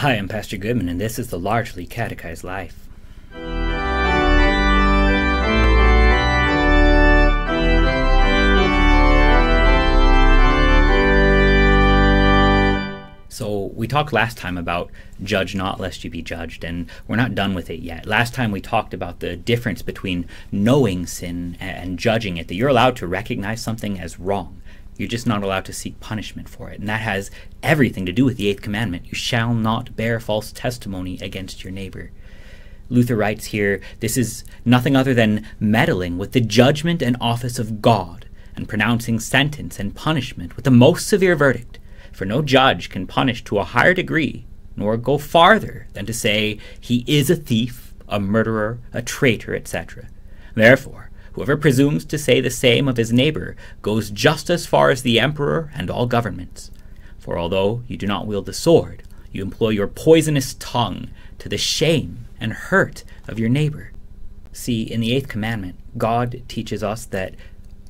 Hi, I'm Pastor Goodman, and this is the Largely Catechized Life. So we talked last time about judge not lest you be judged, and we're not done with it yet. Last time we talked about the difference between knowing sin and judging it, that you're allowed to recognize something as wrong. You're just not allowed to seek punishment for it. And that has everything to do with the Eighth Commandment. You shall not bear false testimony against your neighbor. Luther writes here, this is nothing other than meddling with the judgment and office of God and pronouncing sentence and punishment with the most severe verdict. For no judge can punish to a higher degree, nor go farther than to say he is a thief, a murderer, a traitor, etc. Therefore, whoever presumes to say the same of his neighbor goes just as far as the emperor and all governments. For although you do not wield the sword, you employ your poisonous tongue to the shame and hurt of your neighbor. See, in the Eighth Commandment, God teaches us that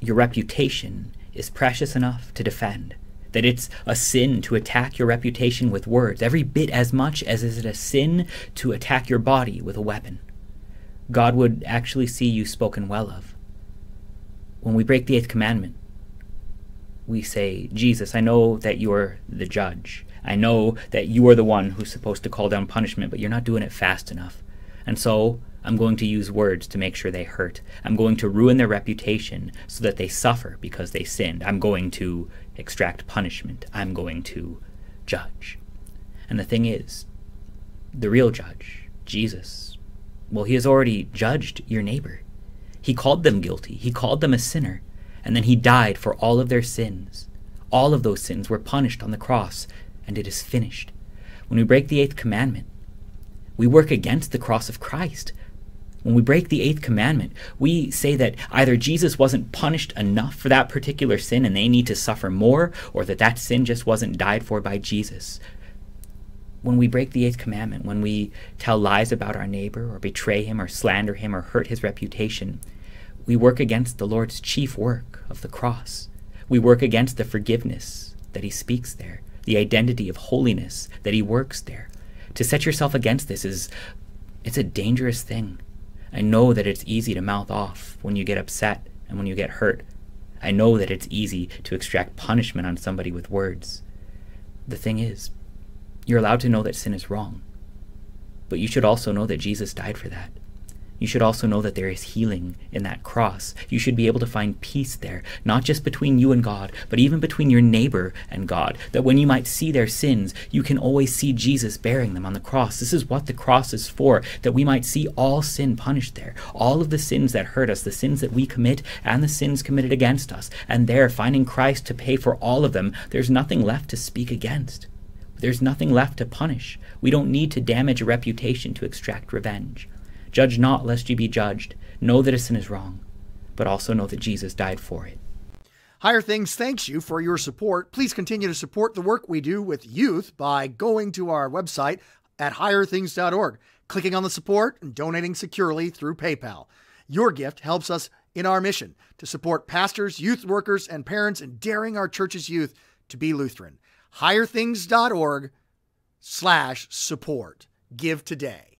your reputation is precious enough to defend, that it's a sin to attack your reputation with words, every bit as much as is it a sin to attack your body with a weapon. God would actually see you spoken well of. When we break the Eighth Commandment, we say, Jesus, I know that you're the judge. I know that you are the one who's supposed to call down punishment, but you're not doing it fast enough. And so I'm going to use words to make sure they hurt. I'm going to ruin their reputation so that they suffer because they sinned. I'm going to extract punishment. I'm going to judge. And the thing is, the real judge, Jesus, well, he has already judged your neighbor. He called them guilty. He called them a sinner. And then he died for all of their sins. All of those sins were punished on the cross, and it is finished. When we break the Eighth Commandment, we work against the cross of Christ. When we break the Eighth Commandment, we say that either Jesus wasn't punished enough for that particular sin and they need to suffer more, or that that sin just wasn't died for by Jesus. When we break the Eighth Commandment, when we tell lies about our neighbor or betray him or slander him or hurt his reputation, we work against the Lord's chief work of the cross. We work against the forgiveness that he speaks there, the identity of holiness that he works there. To set yourself against this it's a dangerous thing. I know that it's easy to mouth off when you get upset and when you get hurt. I know that it's easy to extract punishment on somebody with words. The thing is, you're allowed to know that sin is wrong, but you should also know that Jesus died for that. You should also know that there is healing in that cross. You should be able to find peace there, not just between you and God, but even between your neighbor and God, that when you might see their sins, you can always see Jesus bearing them on the cross. This is what the cross is for, that we might see all sin punished there, all of the sins that hurt us, the sins that we commit, and the sins committed against us. And there, finding Christ to pay for all of them, there's nothing left to speak against. There's nothing left to punish. We don't need to damage a reputation to extract revenge. Judge not, lest you be judged. Know that a sin is wrong, but also know that Jesus died for it. Higher Things thanks you for your support. Please continue to support the work we do with youth by going to our website at higherthings.org, clicking on the support, and donating securely through PayPal. Your gift helps us in our mission to support pastors, youth workers, and parents in daring our church's youth to be Lutheran. higherthings.org/support. Give today.